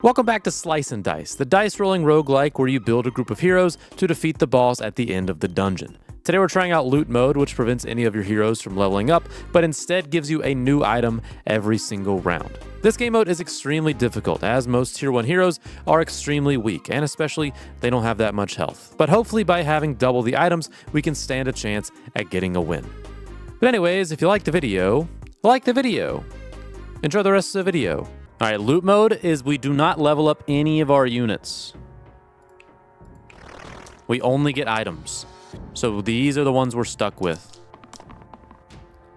Welcome back to Slice and Dice, the dice rolling roguelike where you build a group of heroes to defeat the boss at the end of the dungeon. Today we're trying out loot mode, which prevents any of your heroes from leveling up, but instead gives you a new item every single round. This game mode is extremely difficult, as most tier 1 heroes are extremely weak, and especially they don't have that much health. But hopefully by having double the items, we can stand a chance at getting a win. But anyways, if you like the video, enjoy the rest of the video. All right, loot mode is we do not level up any of our units. We only get items. So these are the ones we're stuck with.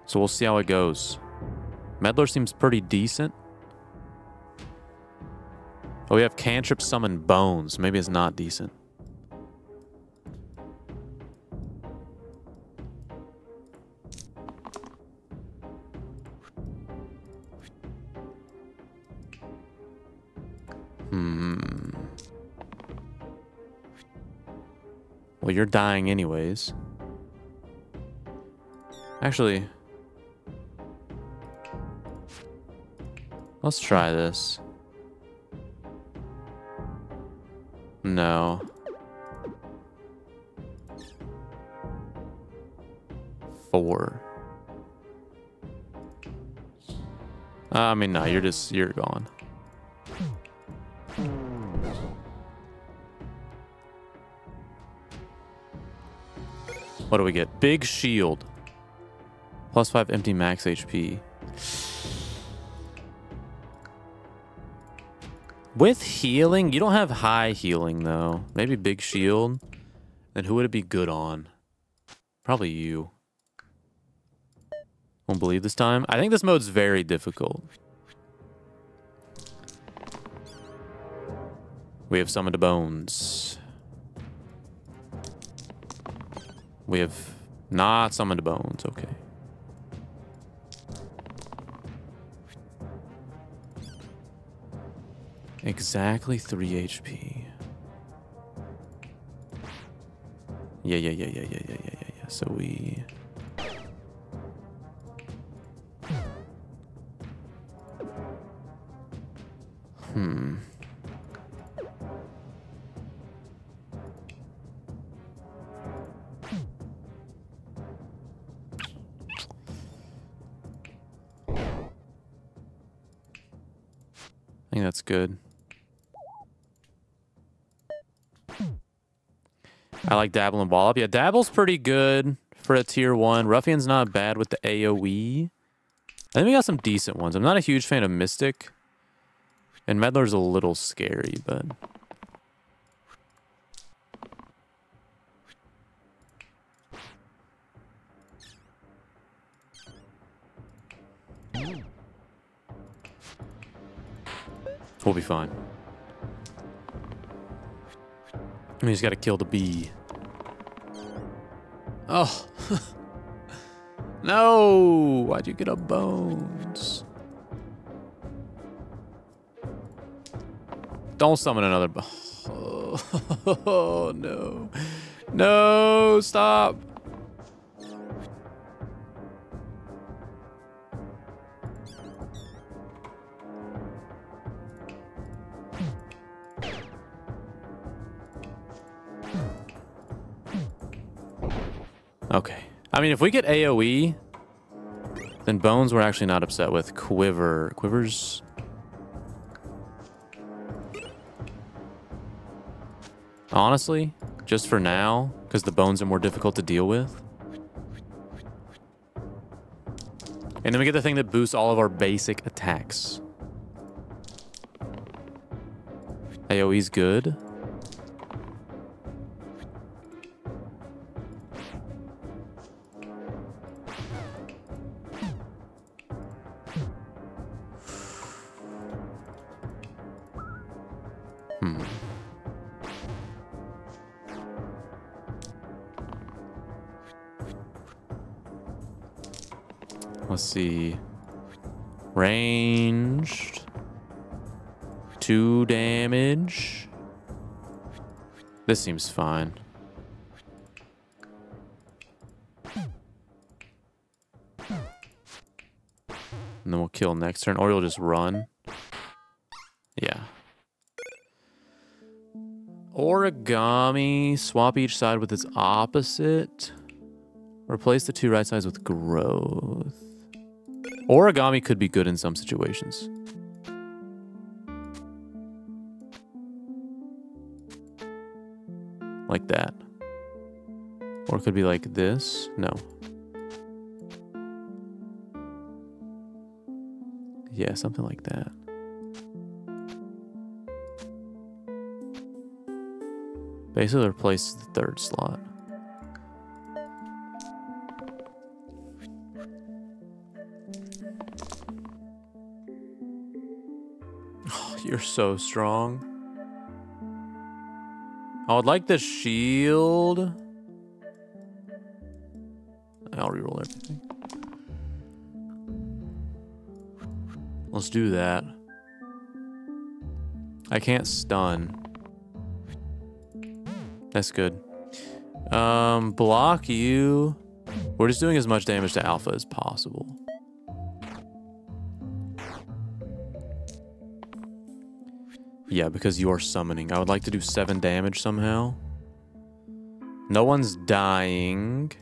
So we'll see how it goes. Meddler seems pretty decent. Oh, we have Cantrip Summon Bones. Maybe it's not decent. Well, you're dying anyways. Actually, let's try this. No. 4. I mean, no, you're gone. What do we get? Big shield. Plus 5 empty max HP. With healing? You don't have high healing, though. Maybe big shield. Then who would it be good on? Probably you. Won't believe this time. I think this mode's very difficult. We have summoned a bones. We have not summoned bones, okay. Exactly 3 HP. Yeah. So we... I think that's good. I like Dabble and Wall Up. Yeah, Dabble's pretty good for a tier 1. Ruffian's not bad with the AoE. I think we got some decent ones. I'm not a huge fan of Mystic. And Meddler's a little scary, but... we'll be fine. We just gotta kill the bee. Oh. No! Why'd you get a bones? Don't summon another oh, no. No, stop. Okay. I mean, if we get AoE, then Bones we're actually not upset with. Quiver. Quivers. Honestly, just for now, because the Bones are more difficult to deal with. And then we get the thing that boosts all of our basic attacks. AoE's good. Let's see. Ranged. 2 damage. This seems fine. And then we'll kill next turn, or you'll just run. Yeah. Origami. Swap each side with its opposite. Replace the two right sides with growth. Origami could be good in some situations. Like that. Or it could be like this. No. Yeah, something like that. Basically replace the third slot. Oh, you're so strong. I would like the shield. I'll reroll everything. Let's do that. I can't stun. That's good. Block you. We're just doing as much damage to Alpha as possible. Yeah, because you're summoning. I would like to do 7 damage somehow. No one's dying.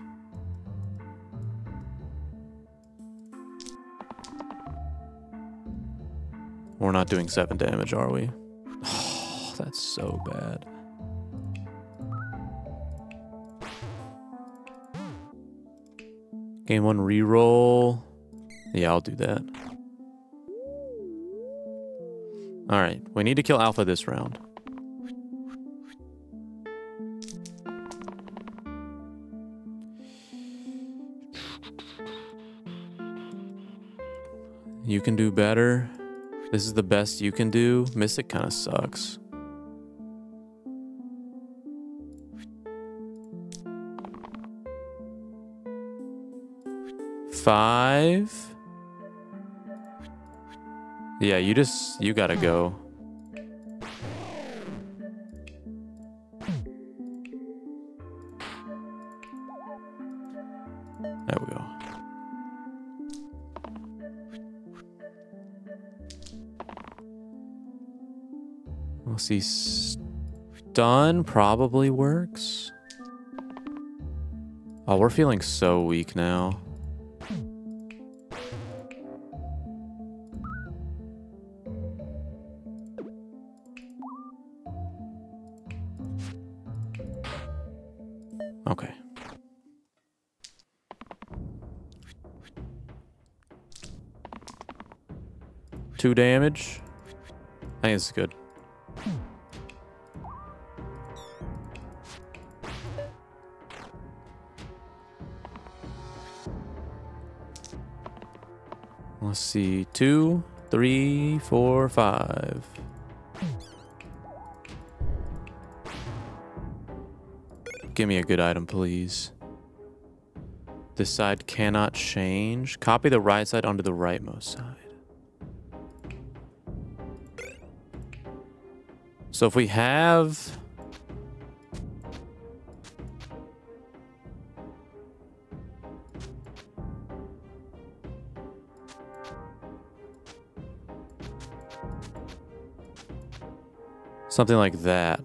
We're not doing 7 damage, are we? Oh, that's so bad. Game 1 reroll. Yeah, I'll do that. All right, we need to kill Alpha this round. You can do better. This is the best you can do. Mystic kind of sucks. Five. Yeah, you gotta go. There we go. We'll see. Stun probably works. Oh, we're feeling so weak now. Okay. Two damage. I think it's good. Let's see. 2, 3, 4, 5. Give me a good item, please. This side cannot change. Copy the right side onto the rightmost side. So if we have... something like that.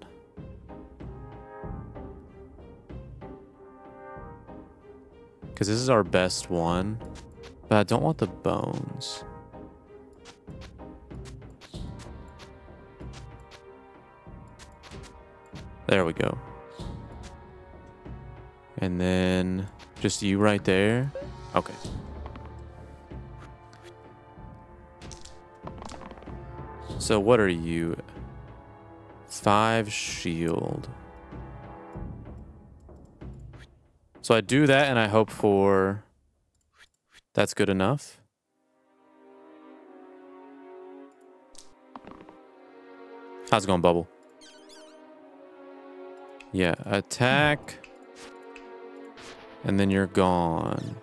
Because this is our best one. But I don't want the bones. There we go. And then just you right there. Okay. So what are you? 5 shield. So I do that, and I hope for... that's good enough. How's it going, Bubble? Yeah, attack. And then you're gone.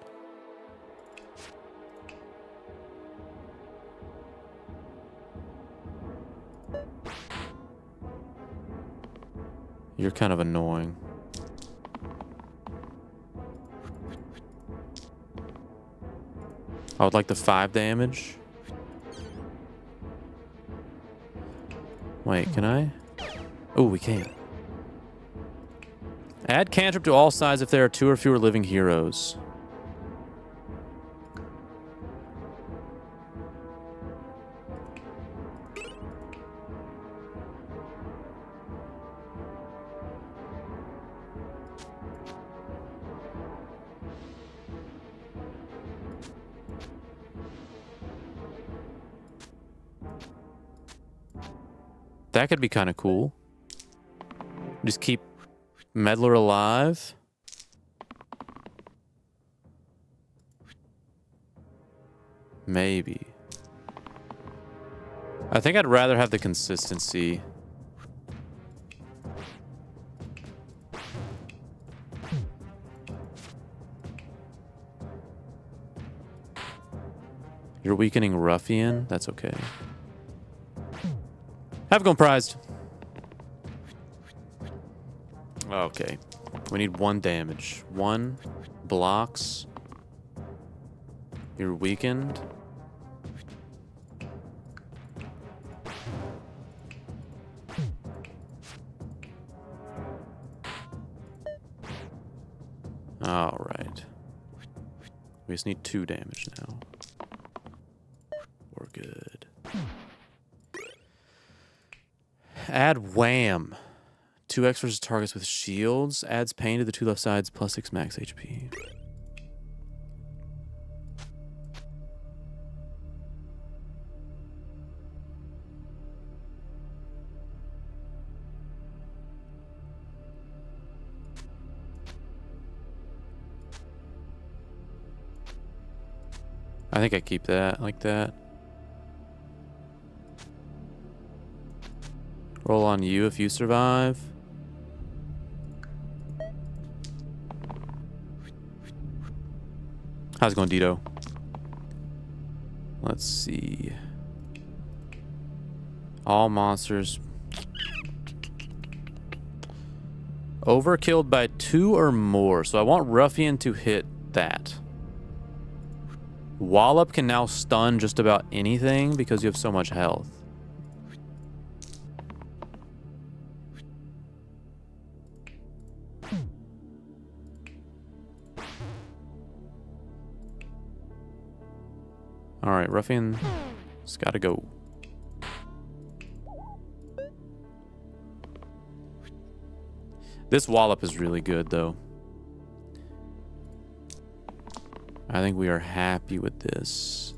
You're kind of annoying. I would like the 5 damage. Wait, can I? Oh, we can. Add cantrip to all sides if there are 2 or fewer living heroes. That could be kind of cool. Just keep Meddler alive. Maybe. I think I'd rather have the consistency. You're weakening Ruffian? That's okay. Have gone prized. Okay. We need 1 damage. 1 blocks. You're weakened. All right. We just need 2 damage now. We're good. Add wham. 2x versus targets with shields. Adds pain to the 2 left sides, plus 6 max HP. I think I keep that like that. Roll on you if you survive. How's it going, Dito? Let's see. All monsters. Overkilled by 2 or more. So I want Ruffian to hit that. Wallop can now stun just about anything because you have so much health. All right, Ruffian, it's gotta go. This wallop is really good, though. I think we are happy with this.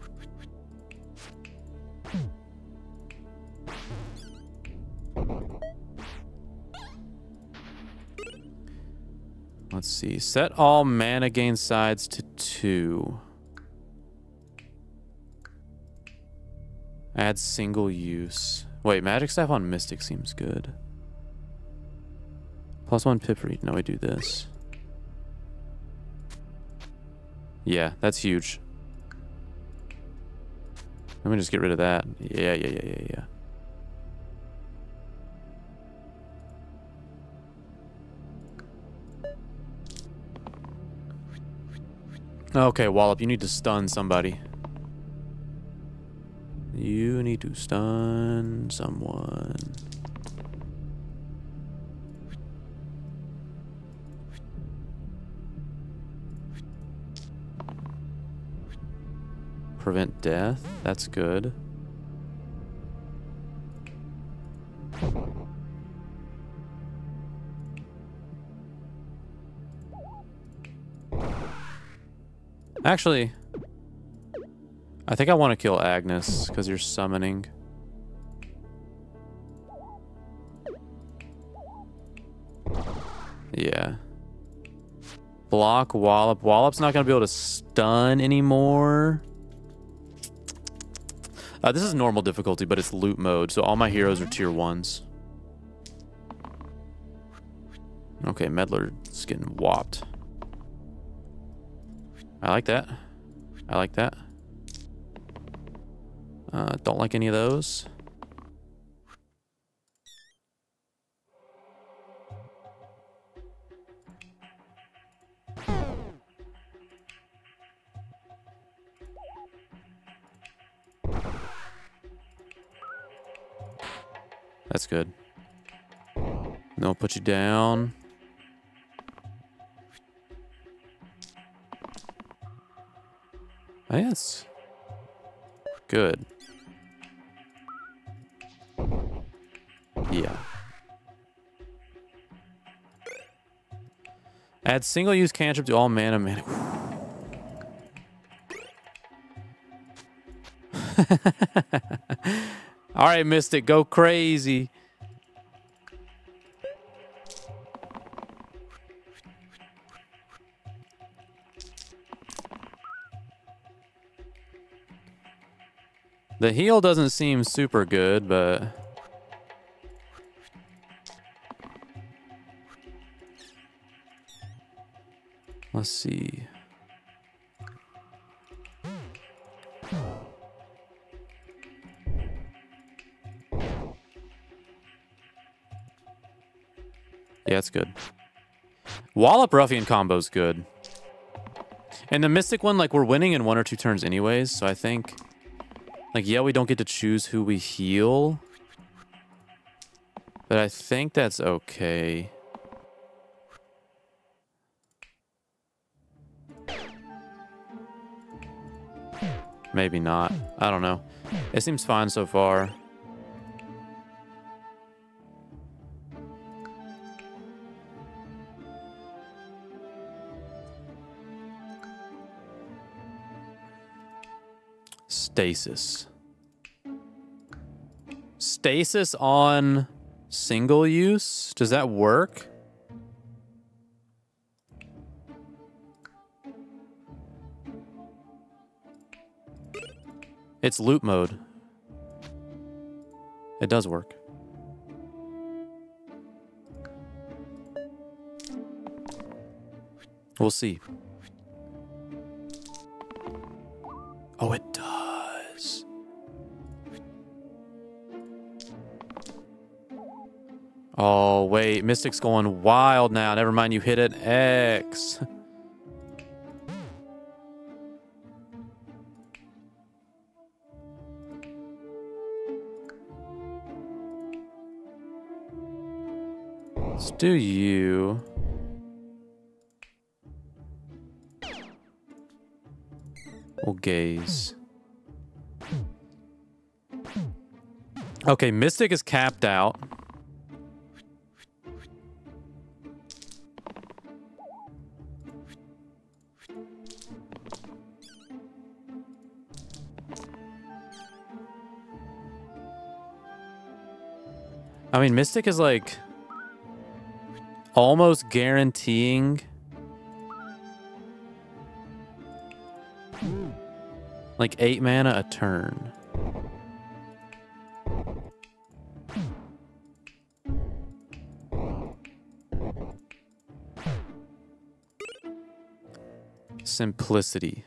Let's see. Set all mana gain sides to 2. Add single use. Wait, magic staff on mystic seems good. +1 pip for each. Now we do this. Yeah, that's huge. Let me just get rid of that. Yeah. Okay, Wallop, you need to stun somebody. You need to stun someone. Prevent death. That's good. Actually, I think I want to kill Agnes, because you're summoning. Yeah. Block Wallop. Wallop's not going to be able to stun anymore. This is normal difficulty, but it's loot mode, so all my heroes are tier 1s. Okay, Meddler's getting whopped. I like that. I like that. Don't like any of those. That's good. They'll put you down. Oh, yes. Good. Yeah. Add single-use cantrip to all mana. All right, Mystic, go crazy. The heal doesn't seem super good, but let's see. Yeah, it's good. Wallop Ruffian combo's good. And the Mystic one, like, we're winning in 1 or 2 turns anyways, so I think, like, yeah, we don't get to choose who we heal, but I think that's okay. Maybe not. I don't know. It seems fine so far. Stasis. Stasis on single use? Does that work? It's loot mode. It does work. We'll see. Oh, it does. Oh, wait. Mystic's going wild now. Never mind, you hit an X. Let's do you. We'll gaze. Okay, Mystic is capped out. I mean, Mystic is, like, almost guaranteeing, like, 8 mana a turn. Simplicity.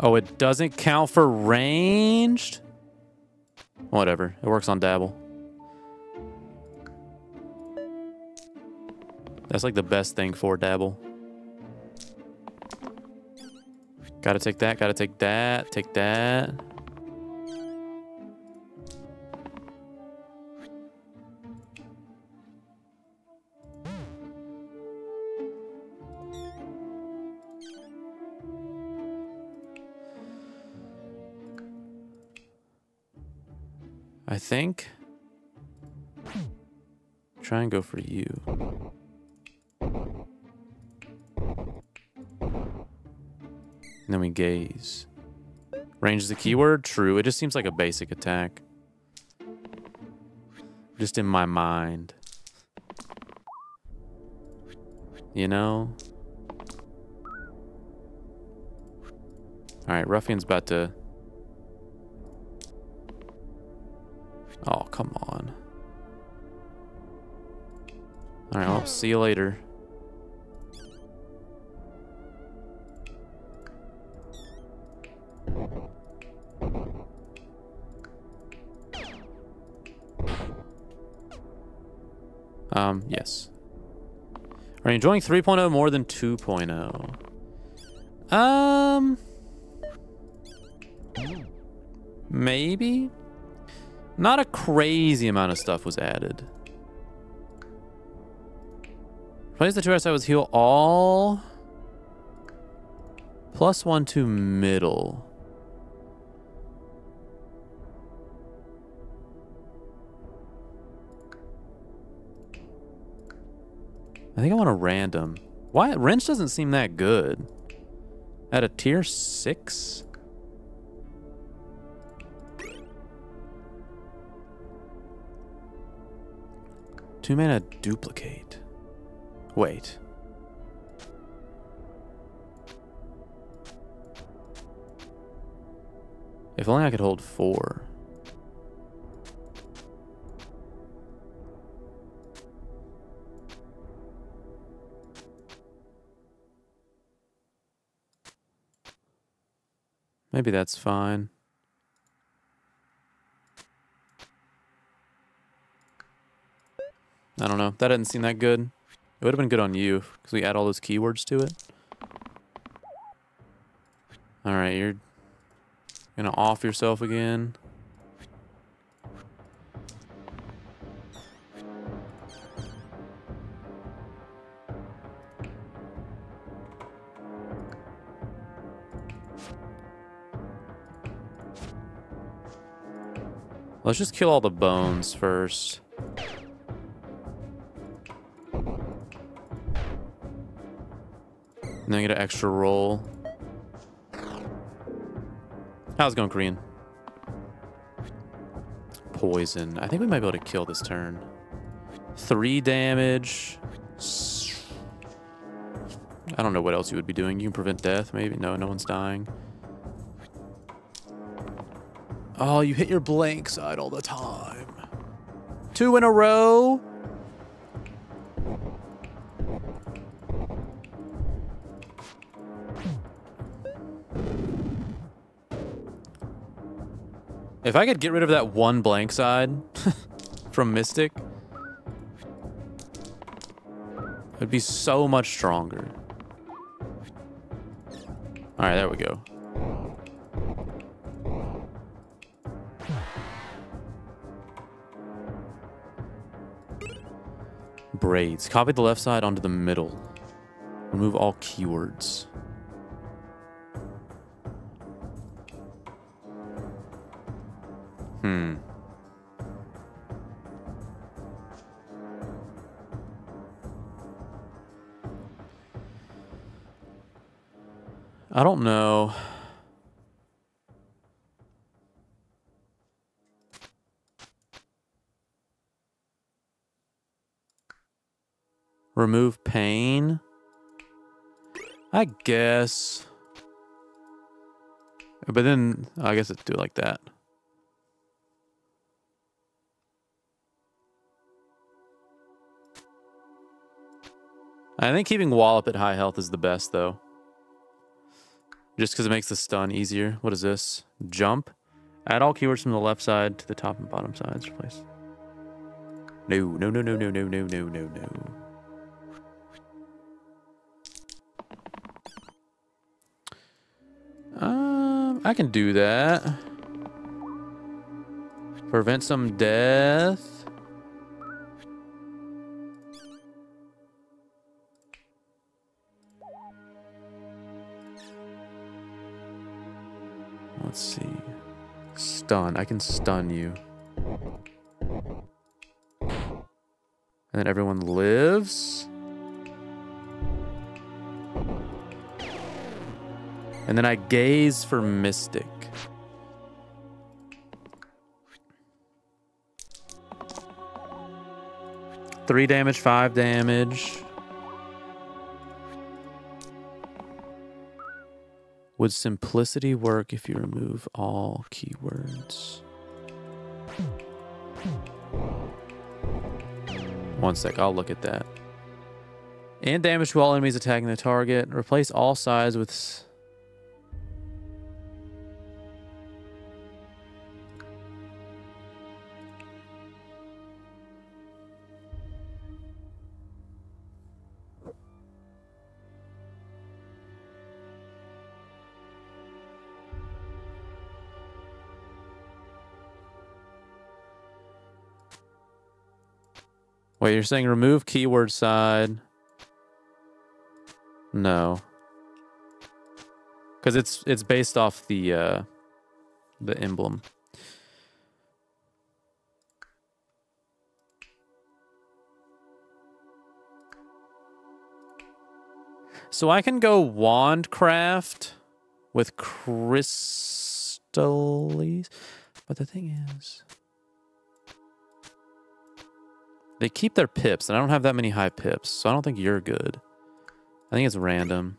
Oh, it doesn't count for ranged? Whatever. It works on Dabble. That's like the best thing for Dabble. Gotta take that, gotta take that, take that. I think. Try and go for you. And then we gaze. Range is the keyword? True. It just seems like a basic attack. Just in my mind. You know? Alright, Ruffian's about to... Oh, come on. All right, well, see you later. Yes. Are you enjoying 3.0 more than 2.0? Maybe? Not a crazy amount of stuff was added. Place the 2 hours I was heal all. Plus 1 to middle. I think I want a random. Why? Wrench doesn't seem that good. At a tier 6? Two mana duplicate. Wait. If only I could hold 4. Maybe that's fine. I don't know. That didn't seem that good. It would have been good on you because we add all those keywords to it. All right, you're gonna off yourself again. Let's just kill all the bones first. And then get an extra roll. How's it going, Korean? Poison. I think we might be able to kill this turn. 3 damage. I don't know what else you would be doing. You can prevent death, maybe. No, no one's dying. Oh, you hit your blank side all the time. 2 in a row. If I could get rid of that one blank side from Mystic, it would be so much stronger. All right, there we go. Braids. Copy the left side onto the middle. Remove all keywords. I don't know. Remove pain? I guess. But then, I guess it's do it like that. I think keeping Wallop at high health is the best, though. Just because it makes the stun easier. What is this? Jump. Add all keywords from the left side to the top and bottom sides. Replace. No, no, no, no, no, no, no, no, no, no. I can do that. Prevent some death. Let's see. Stun. I can stun you. And then everyone lives. And then I gaze for Mystic. Three damage, 5 damage. Would simplicity work if you remove all keywords? 1 sec, I'll look at that. And damage to all enemies attacking the target. Replace all sides with... Wait, you're saying remove keyword side? No. Because it's based off the emblem. So I can go Wandcraft with Crystallis. But the thing is, they keep their pips, and I don't have that many high pips, so I don't think you're good. I think it's random.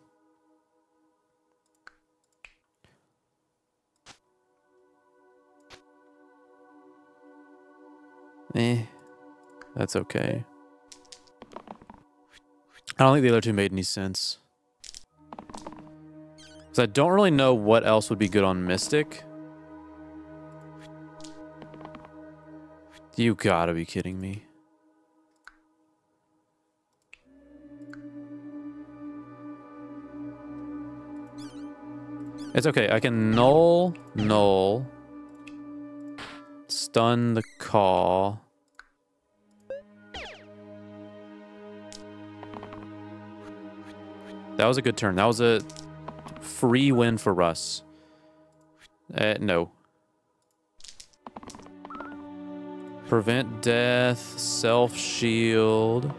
Eh, that's okay. I don't think the other two made any sense. Because I don't really know what else would be good on Mystic. You gotta be kidding me. It's okay, I can null, stun the call. That was a good turn. That was a free win for Russ. No. Prevent death, self-shield.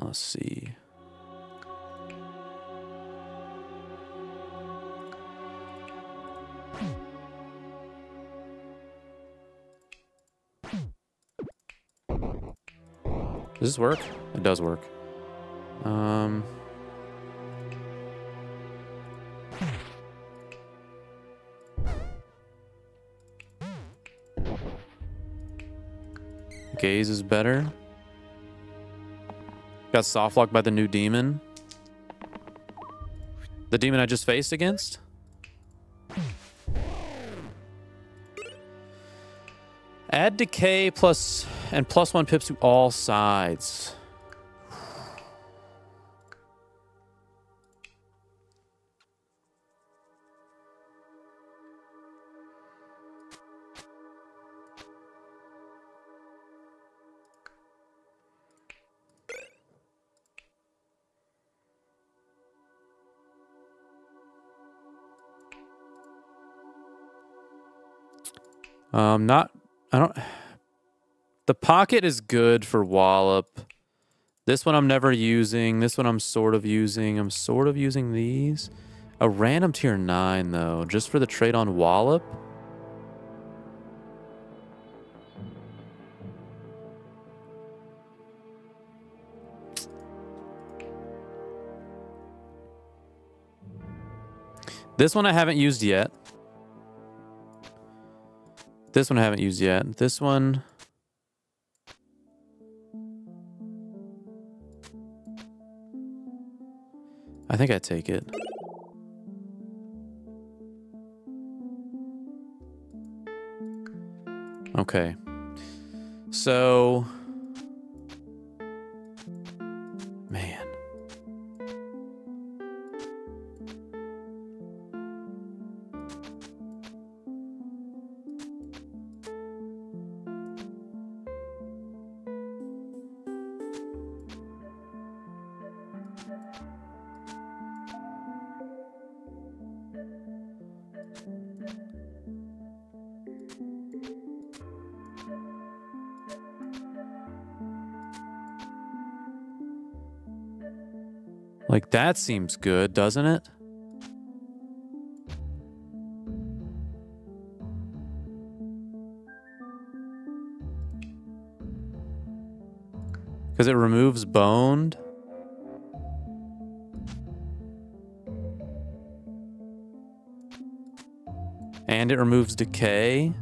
Let's see. Does this work? It does work. Gaze is better. Got softlocked by the new demon. The demon I just faced against? Add decay plus one pips to all sides. The pocket is good for Wallop. This one I'm never using. This one I'm sort of using. I'm sort of using these. A random tier 9, though, just for the trade on Wallop. This one I haven't used yet. This one I haven't used yet. This one... I think I take it. Okay. So... Man. Like, that seems good, doesn't it? Because it removes boned. And it removes decay.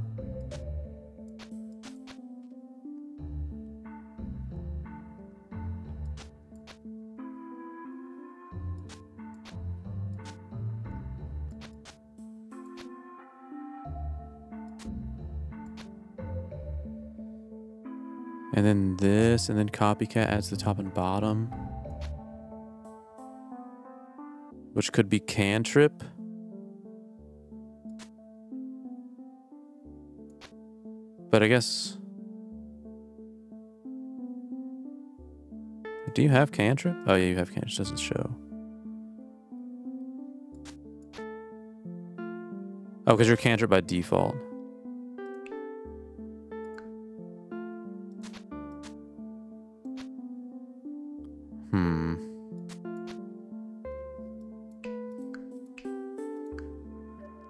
And then this, and then copycat adds the top and bottom. Which could be cantrip. But I guess... do you have cantrip? Oh yeah, you have cantrip. It doesn't show. Oh, because you're cantrip by default.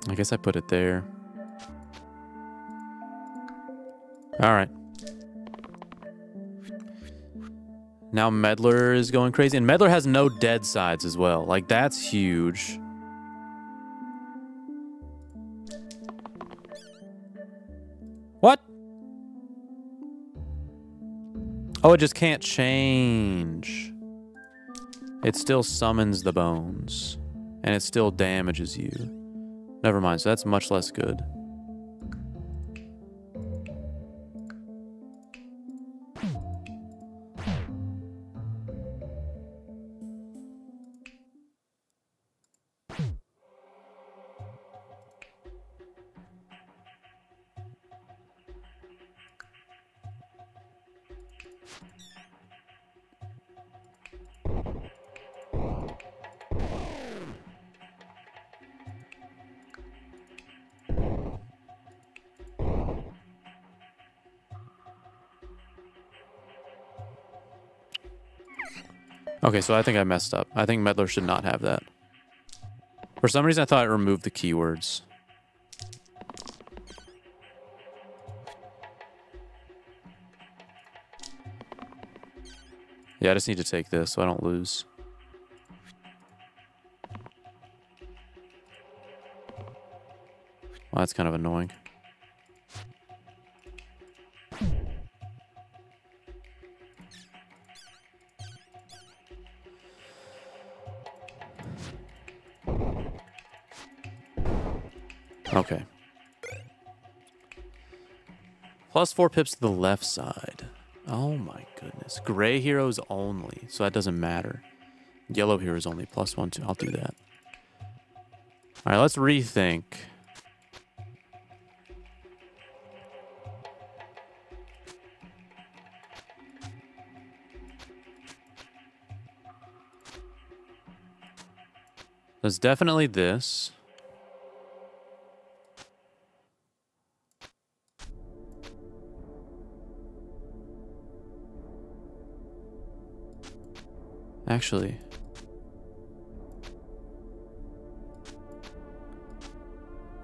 I guess I put it there. All right. Now Meddler is going crazy. And Meddler has no dead sides as well. Like, that's huge. What? Oh, it just can't change. It still summons the bones. And it still damages you. Never mind, so that's much less good. Okay, so I think I messed up. I think Meddler should not have that. For some reason, I thought it removed the keywords. Yeah, I just need to take this so I don't lose. Well, that's kind of annoying. Okay. Plus 4 pips to the left side. Oh my goodness. Gray heroes only, so that doesn't matter. Yellow heroes only, plus 1, 2. I'll do that. All right, let's rethink. There's definitely this. Actually,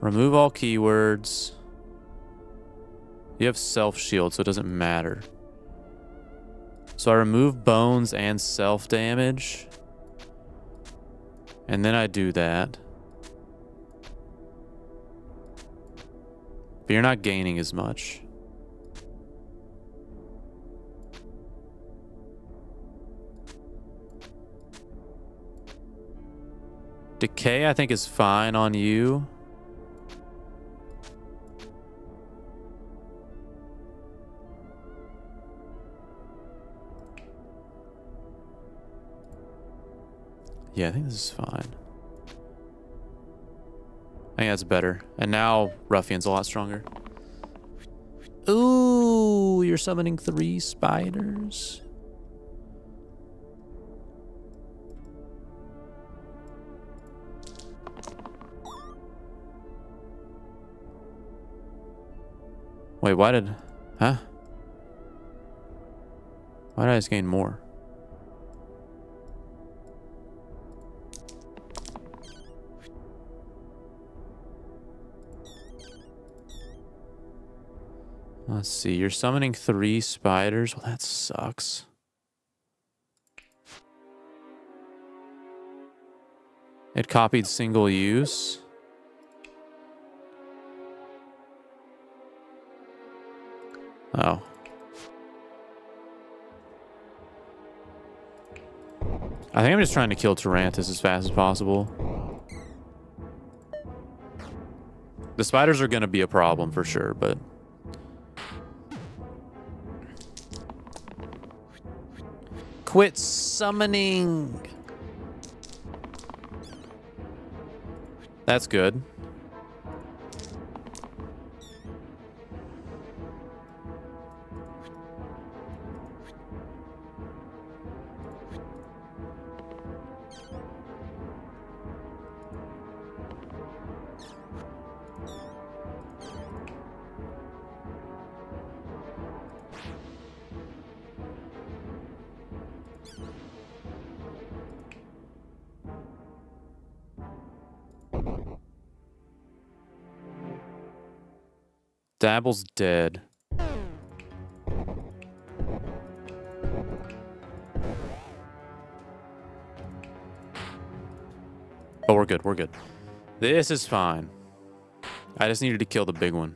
remove all keywords. You have self-shield, so it doesn't matter. So I remove bones and self-damage. And then I do that. But you're not gaining as much. Decay, I think, is fine on you. Yeah, I think this is fine. I think that's better. And now Ruffian's a lot stronger. Ooh, you're summoning 3 spiders. Wait, why did... huh? Why did I just gain more? Let's see, you're summoning 3 spiders. Well, that sucks. It copied single use. Oh. I think I'm just trying to kill Tarantus as fast as possible. The spiders are going to be a problem for sure, but... quit summoning! That's good. Dabble's dead. Oh, we're good. We're good. This is fine. I just needed to kill the big one.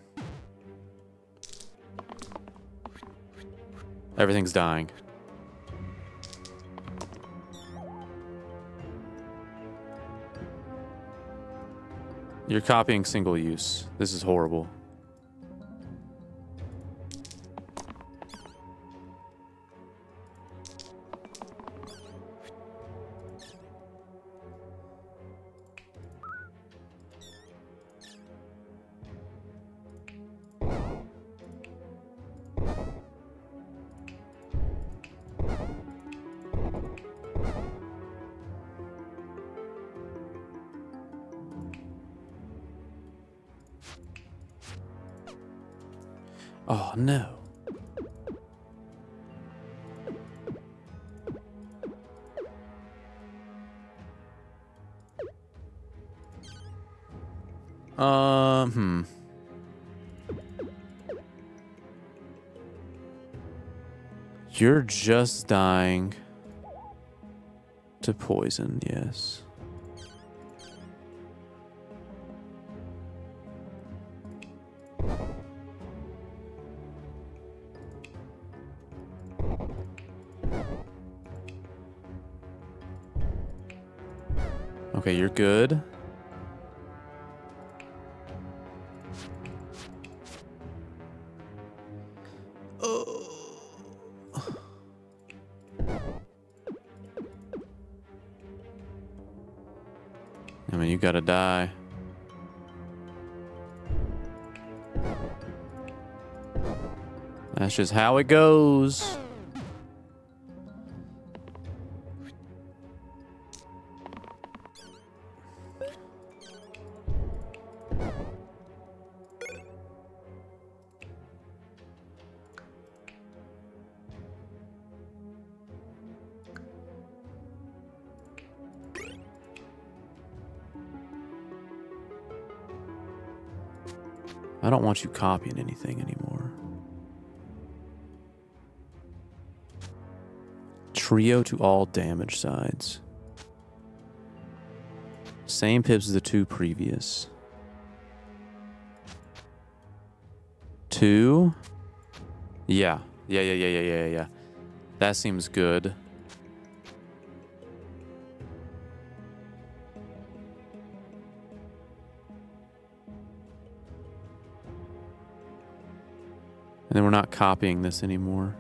Everything's dying. You're copying single use. This is horrible. Oh, no. You're just dying to poison, yes. Okay, you're good. Oh. I mean, you gotta die. That's just how it goes. I don't want you copying anything anymore. Trio to all damage sides. Same pips as the two previous. Two? Yeah. Yeah. That seems good. And then we're not copying this anymore.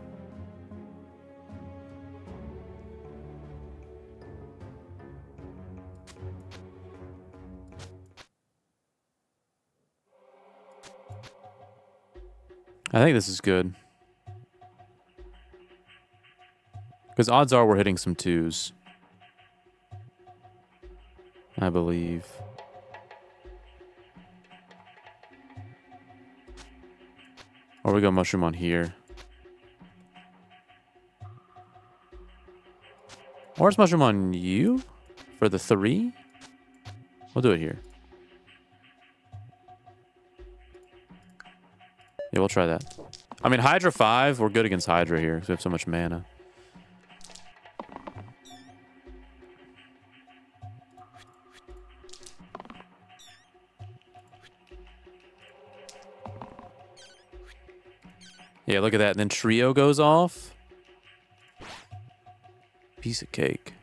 I think this is good. Because odds are we're hitting some twos. I believe. Or we go mushroom on here. Or it's mushroom on you for the three. We'll do it here. Yeah, we'll try that. I mean, Hydra 5, we're good against Hydra here because we have so much mana. Yeah, look at that. And then Trio goes off. Piece of cake.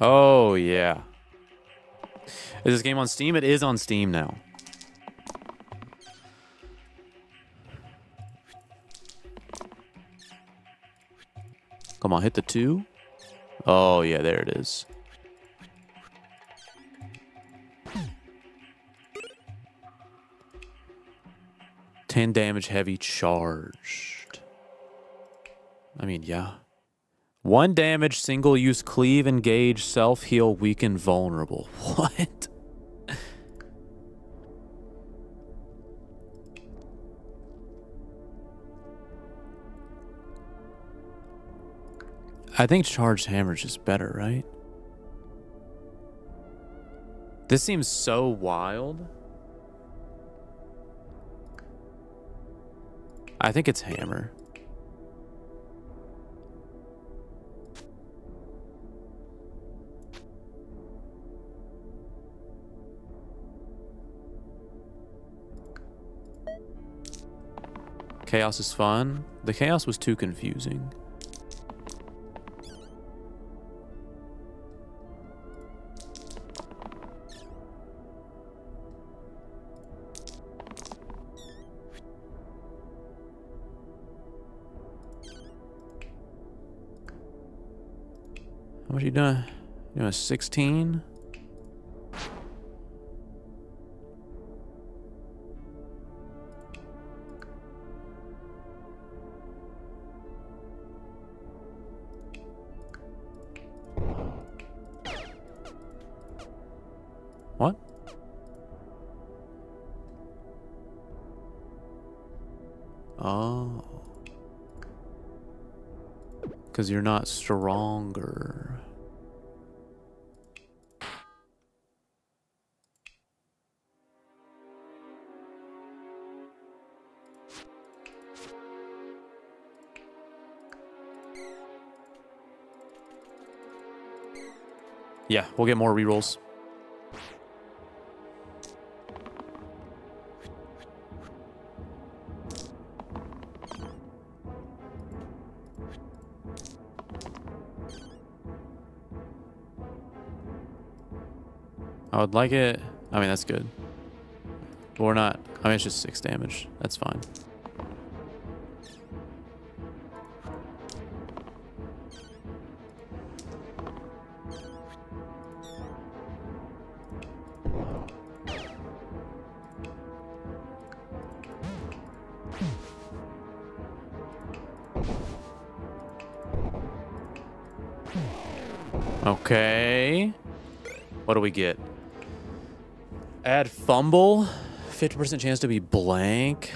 Oh, yeah. Is this game on Steam? It is on Steam now. Come on, hit the two. Oh, yeah, there it is. Ten damage heavy charged. I mean, yeah. One damage, single use, cleave, engage, self heal, weaken, vulnerable. What? I think charged hammer's just better, right? This seems so wild. I think it's hammer. Chaos is fun. The chaos was too confusing. What are you doing? You know, 16? What? Oh. 'Cause you're not stronger. Yeah, we'll get more rerolls. I would like it. I mean, that's good. But we're not. I mean, it's just 6 damage. That's fine. Okay. What do we get? Add fumble, 50% chance to be blank.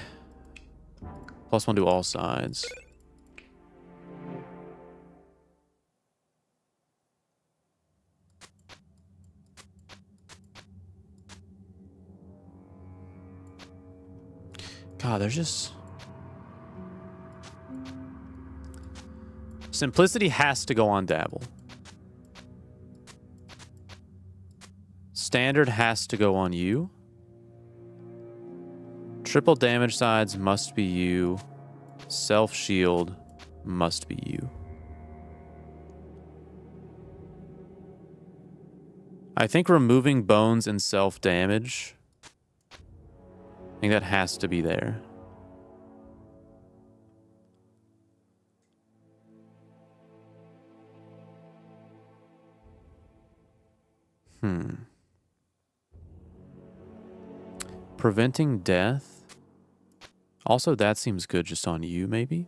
+1 to all sides. God, there's just... Simplicity has to go on Dabble. Standard has to go on you. Triple damage sides must be you. Self shield must be you. I think removing bones and self damage, I think that has to be there. Preventing death. Also, that seems good just on you, maybe.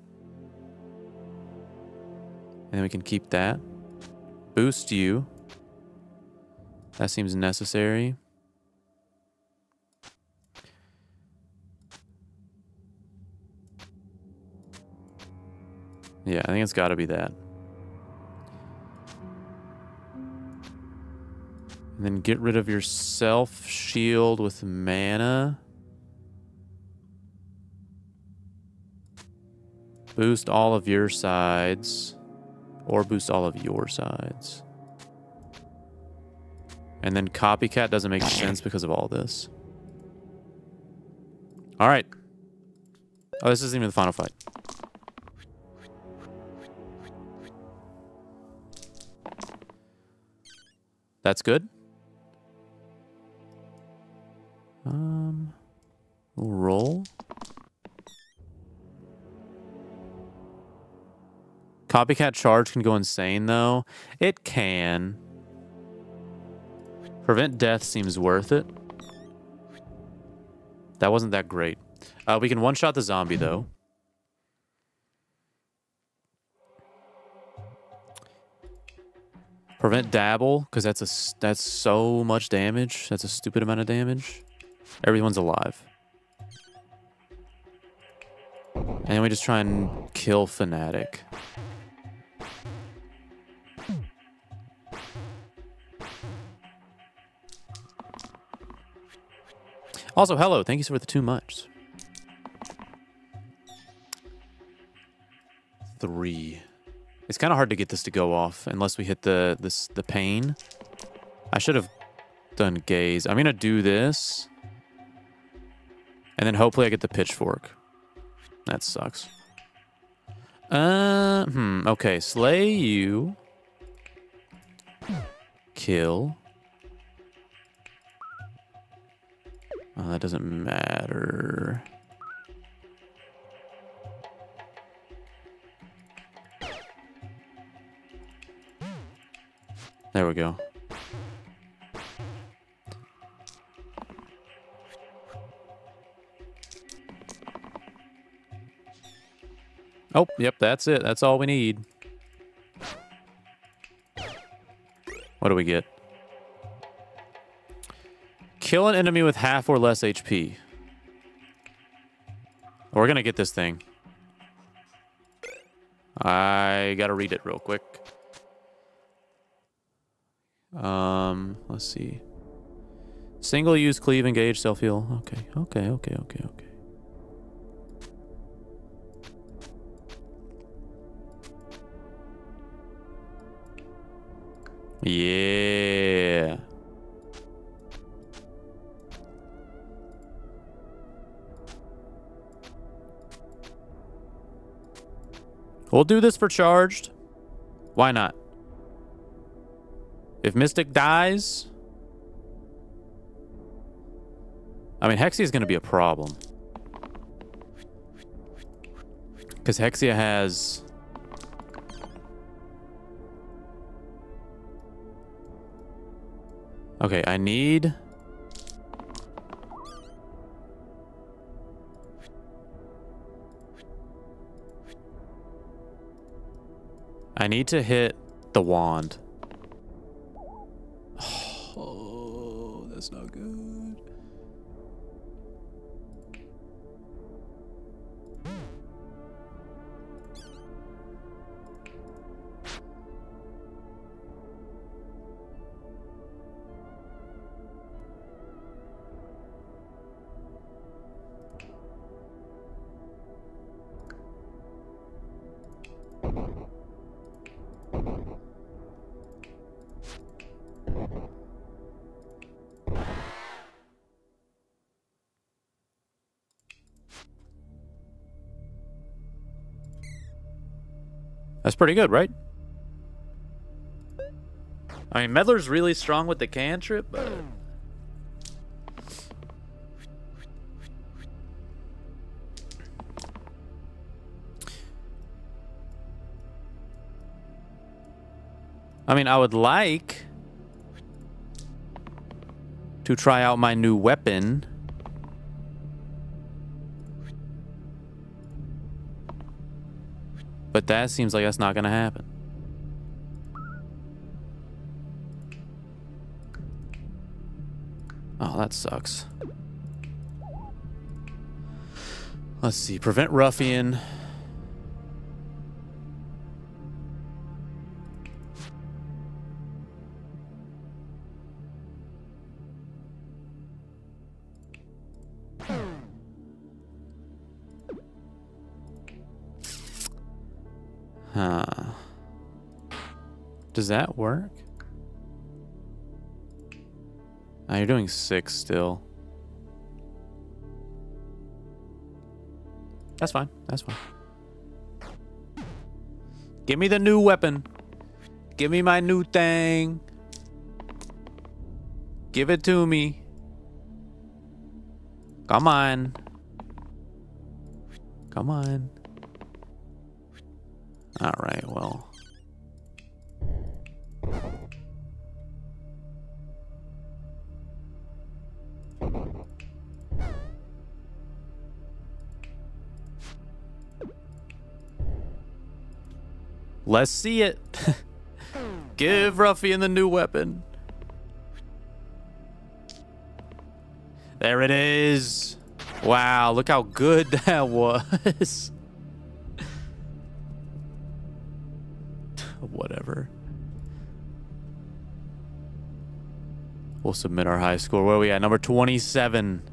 And then we can keep that. Boost you. That seems necessary. Yeah, I think it's got to be that. And then get rid of your self shield with mana. Boost all of your sides. Or boost all of your sides. And then copycat doesn't make sense because of all this. Alright. Oh, this isn't even the final fight. That's good. We'll roll. Copycat charge can go insane though. It can. Prevent death seems worth it. That wasn't that great. We can one-shot the zombie though. Prevent dabble, because that's so much damage. That's a stupid amount of damage. Everyone's alive. And then we just try and kill Fnatic. Also, hello. Thank you for the 2 months. 3. It's kind of hard to get this to go off unless we hit the pain. I should have done gaze. I'm going to do this. And then hopefully I get the pitchfork. That sucks. Okay, slay you. Kill. Oh, that doesn't matter. There we go. Oh, yep, that's it. That's all we need. What do we get? Kill an enemy with half or less HP. We're gonna get this thing. I gotta read it real quick. Let's see. Single use, cleave, engage, self heal. Okay. Yeah. We'll do this for charged. Why not? If Mystic dies... I mean, Hexia is going to be a problem. Because Hexia has... Okay, I need... I need to hit the wand. Oh, that's not good. That's pretty good, right? I mean, Meddler's really strong with the cantrip, but... I mean, I would like to try out my new weapon. But that seems like that's not going to happen. Oh, that sucks. Let's see. Prevent ruffian. Does that work? Oh, you're doing 6 still. That's fine. That's fine. Give me the new weapon. Give me my new thing. Give it to me. Come on. Come on. All right, well. Let's see it. Give Ruffian the new weapon. There it is. Wow, look how good that was. Whatever. We'll submit our high score. Where are we at? Number 27.